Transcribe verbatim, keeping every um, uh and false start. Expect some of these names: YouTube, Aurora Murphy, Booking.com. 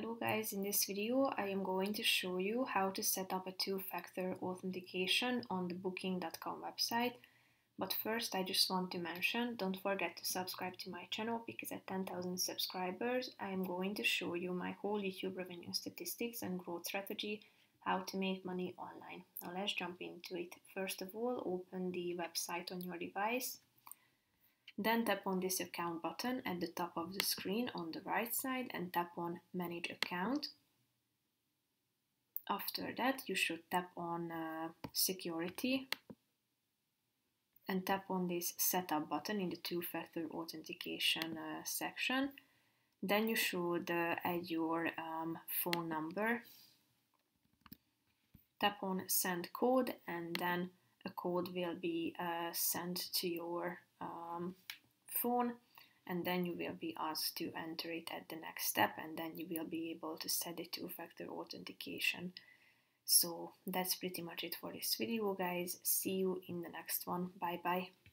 Hello guys, in this video I am going to show you how to set up a two-factor authentication on the Booking dot com website. But first I just want to mention, don't forget to subscribe to my channel, because at ten thousand subscribers I am going to show you my whole YouTube revenue statistics and growth strategy, how to make money online. Now let's jump into it. First of all, open the website on your device. Then tap on this account button at the top of the screen on the right side and tap on Manage Account. After that, you should tap on uh, Security and tap on this Setup button in the two-factor authentication uh, section. Then you should uh, add your um, phone number. Tap on Send Code, and then a code will be uh, sent to your um, phone, and then you will be asked to enter it at the next step, and then you will be able to set the two-factor authentication. So that's pretty much it for this video, guys. See you in the next one. Bye bye.